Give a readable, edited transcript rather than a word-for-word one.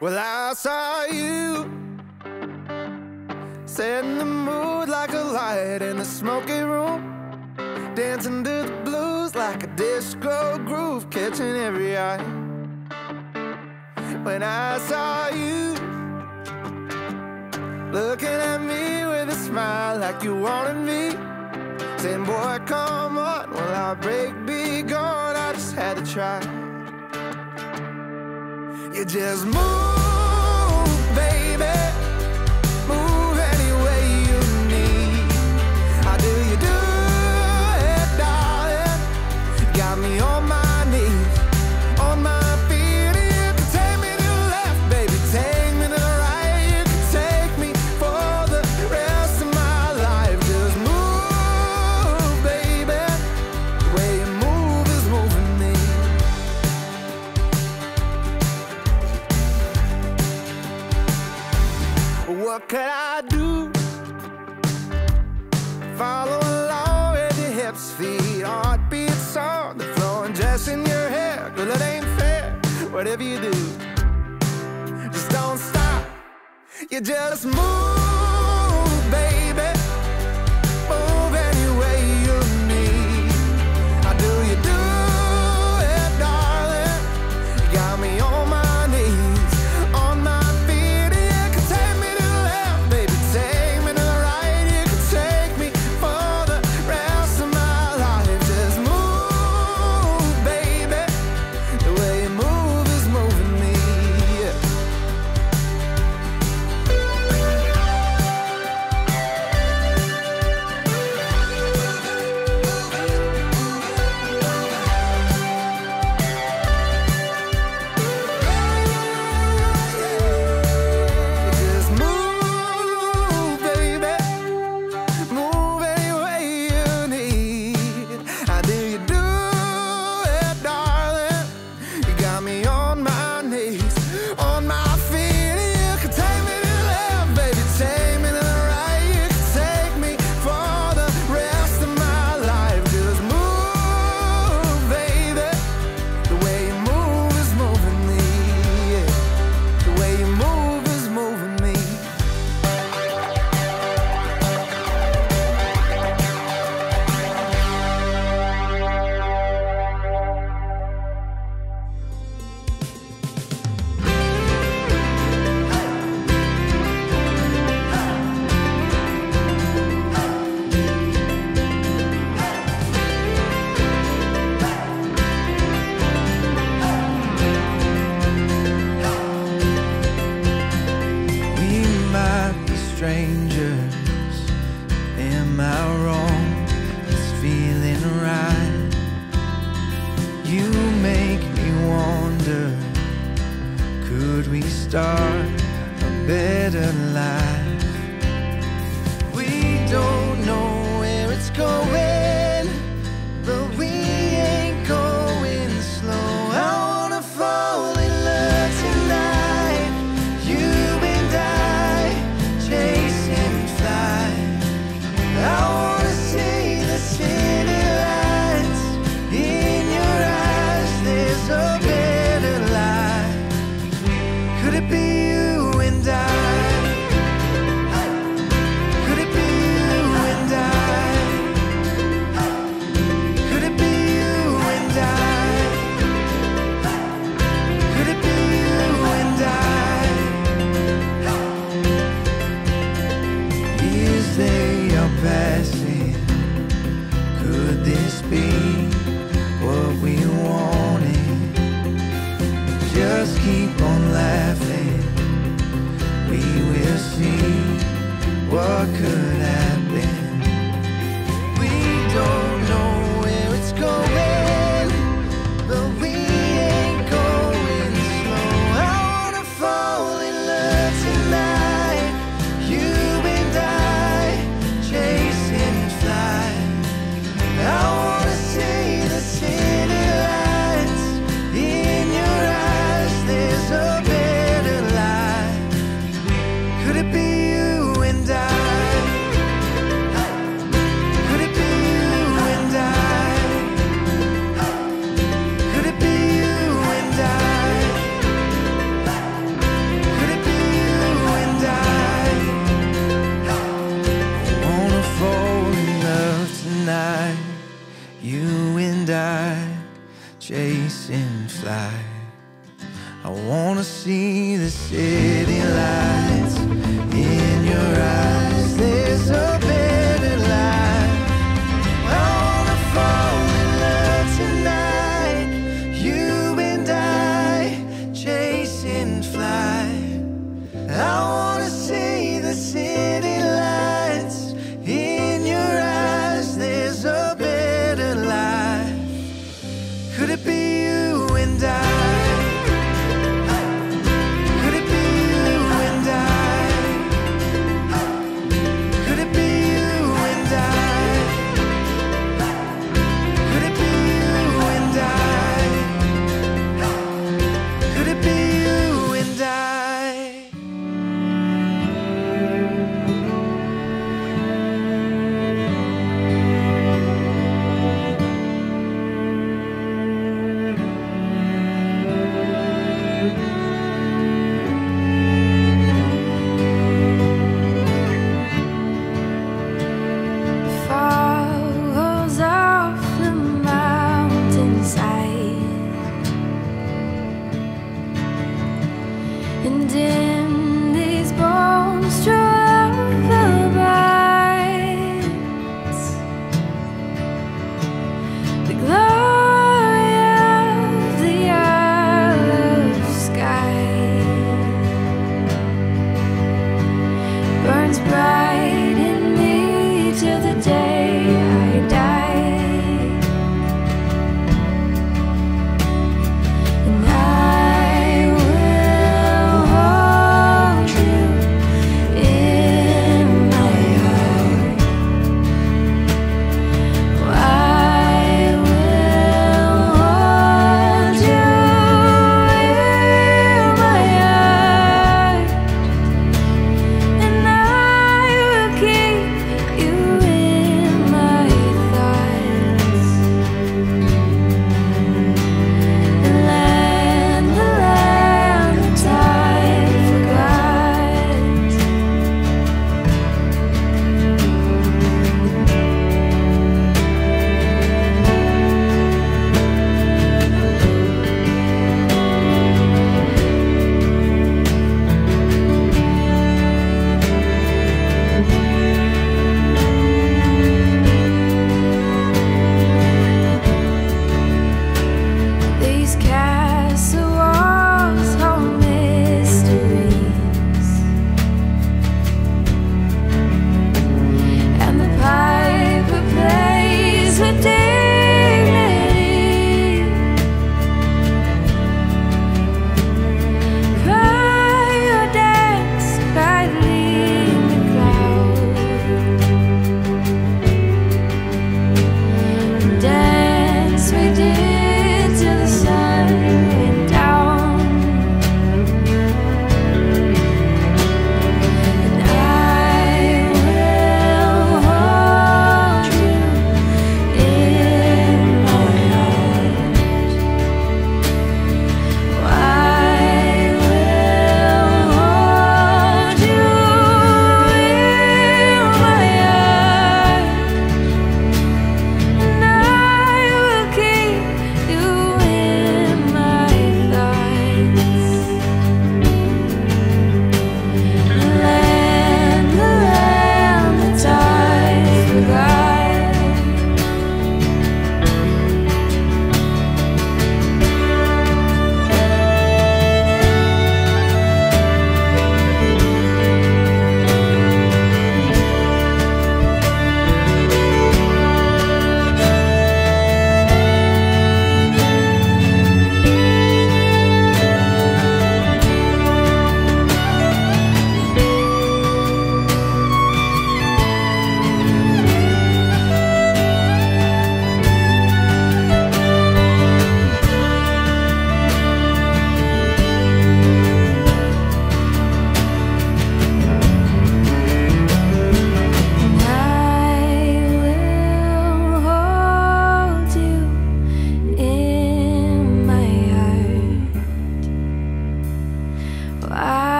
Well, I saw you setting the mood like a light in a smoky room, dancing to the blues like a disco groove, catching every eye. When I saw you looking at me with a smile like you wanted me, saying, boy, come on, will our break be gone? I just had to try. You just move, baby, move any way you need. How do you do it, darling? Got me on my knees, on my feet. If you take me to the left, baby, take me to the right. You can take me for the rest of my life. Just move, baby, the way you move is moving me. What could I do? Follow along with your hips, feet, heartbeat, song, the flowing dress in your hair. Girl, it ain't fair. Whatever you do, just don't stop. You just move, baby. Move any way you need. How do you do it, darling? You got me on my be you and I. die chasing flies. I wanna see the city lights in your eyes. There's a